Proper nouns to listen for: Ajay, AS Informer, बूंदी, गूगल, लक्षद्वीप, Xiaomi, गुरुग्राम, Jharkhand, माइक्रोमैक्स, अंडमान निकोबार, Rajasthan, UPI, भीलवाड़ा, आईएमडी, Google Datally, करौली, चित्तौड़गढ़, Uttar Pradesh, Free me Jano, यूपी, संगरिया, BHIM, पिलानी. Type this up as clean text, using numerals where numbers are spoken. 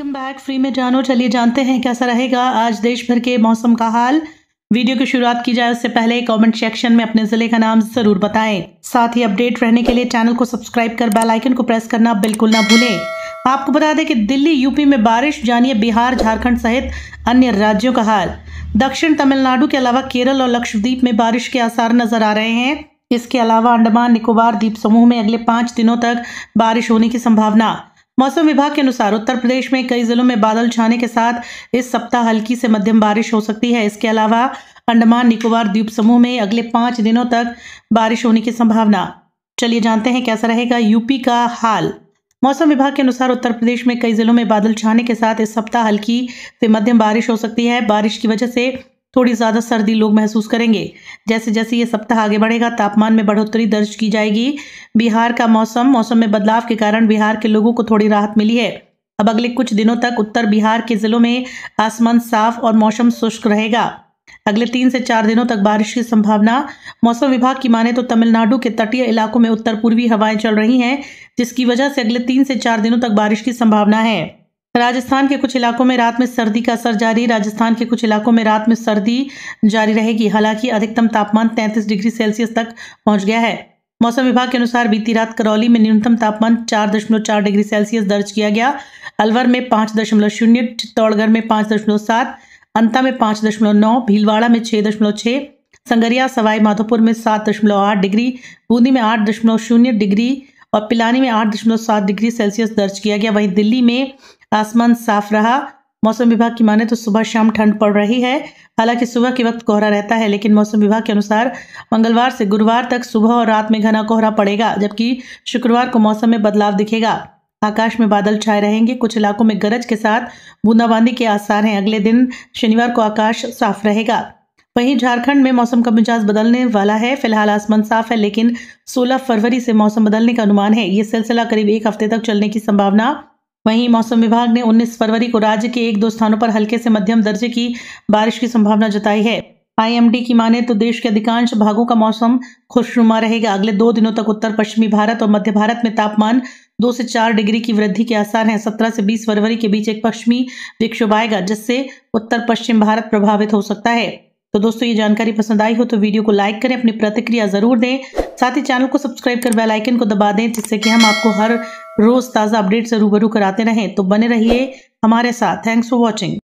Welcome back free में जानो। चलिए जानते हैं कैसा रहेगा आज देश भर के मौसम का हाल। वीडियो की शुरुआत की जाए उससे पहले कमेंट सेक्शन में अपने जिले का नाम जरूर बताएं। साथ ही अपडेट रहने के लिए चैनल को सब्सक्राइब कर बेल आइकन को प्रेस करना बिल्कुल ना भूलें। आपको बता दें कि दिल्ली यूपी में बारिश, जानिए बिहार झारखंड सहित अन्य राज्यों का हाल। दक्षिण तमिलनाडु के अलावा केरल और लक्षद्वीप में बारिश के आसार नजर आ रहे हैं। इसके अलावा अंडमान निकोबार द्वीप समूह में अगले 5 दिनों तक बारिश होने की संभावना। मौसम विभाग के अनुसार उत्तर प्रदेश में कई जिलों में बादल छाने के साथ इस सप्ताह हल्की से मध्यम बारिश हो सकती है। इसके अलावा अंडमान निकोबार द्वीप समूह में अगले 5 दिनों तक बारिश होने की संभावना। चलिए जानते हैं कैसा रहेगा यूपी का हाल। मौसम विभाग के अनुसार उत्तर प्रदेश में कई जिलों में बादल छाने के साथ इस सप्ताह हल्की से मध्यम बारिश हो सकती है। बारिश की वजह से थोड़ी ज़्यादा सर्दी लोग महसूस करेंगे। जैसे जैसे ये सप्ताह आगे बढ़ेगा तापमान में बढ़ोतरी दर्ज की जाएगी। बिहार का मौसम में बदलाव के कारण बिहार के लोगों को थोड़ी राहत मिली है। अब अगले कुछ दिनों तक उत्तर बिहार के जिलों में आसमान साफ और मौसम शुष्क रहेगा। अगले 3 से 4 दिनों तक बारिश की संभावना। मौसम विभाग की माने तो तमिलनाडु के तटीय इलाकों में उत्तर पूर्वी हवाएं चल रही हैं, जिसकी वजह से अगले 3 से 4 दिनों तक बारिश की संभावना है। राजस्थान के कुछ इलाकों में रात में सर्दी का असर जारी। राजस्थान के कुछ इलाकों में रात में सर्दी जारी रहेगी। हालांकि अधिकतम तापमान 33 डिग्री सेल्सियस तक पहुंच गया है। मौसम विभाग के अनुसार बीती रात करौली में न्यूनतम तापमान 4.4 डिग्री सेल्सियस दर्ज किया गया। अलवर में 5.0, चित्तौड़गढ़ में 5.7, अंता में 5.9, भीलवाड़ा में 6.6, संगरिया सवाई माधोपुर में 7.8 डिग्री, बूंदी में 8.0 डिग्री और पिलानी में 8.7 डिग्री सेल्सियस दर्ज किया गया। वहीं दिल्ली में आसमान साफ रहा। मौसम विभाग की माने तो सुबह शाम ठंड पड़ रही है। हालांकि सुबह के वक्त कोहरा रहता है, लेकिन मौसम विभाग के अनुसार मंगलवार से गुरुवार तक सुबह और रात में घना कोहरा पड़ेगा, जबकि शुक्रवार को मौसम में बदलाव दिखेगा। आकाश में बादल छाए रहेंगे। कुछ इलाकों में गरज के साथ बूंदाबांदी के आसार हैं। अगले दिन शनिवार को आकाश साफ रहेगा। वहीं झारखंड में मौसम का मिजाज बदलने वाला है। फिलहाल आसमान साफ है, लेकिन 16 फरवरी से मौसम बदलने का अनुमान है। ये सिलसिला करीब 1 हफ्ते तक चलने की संभावना। वहीं मौसम विभाग ने 19 फरवरी को राज्य के 1-2 स्थानों पर हल्के से मध्यम दर्जे की बारिश की संभावना जताई है। आईएमडी की माने तो देश के अधिकांश भागों का मौसम खुशनुमा रहेगा। अगले 2 दिनों तक उत्तर पश्चिमी भारत और मध्य भारत में तापमान 2 से 4 डिग्री की वृद्धि के आसार हैं। 17 से 20 फरवरी के बीच एक पश्चिमी विक्षोभ आएगा, जिससे उत्तर पश्चिम भारत प्रभावित हो सकता है। तो दोस्तों, ये जानकारी पसंद आई हो तो वीडियो को लाइक करें, अपनी प्रतिक्रिया जरूर दें। साथ ही चैनल को सब्सक्राइब कर बेल आइकन को दबा दें, जिससे कि हम आपको हर रोज ताज़ा अपडेट से रूबरू कराते रहें। तो बने रहिए हमारे साथ। Thanks for watching.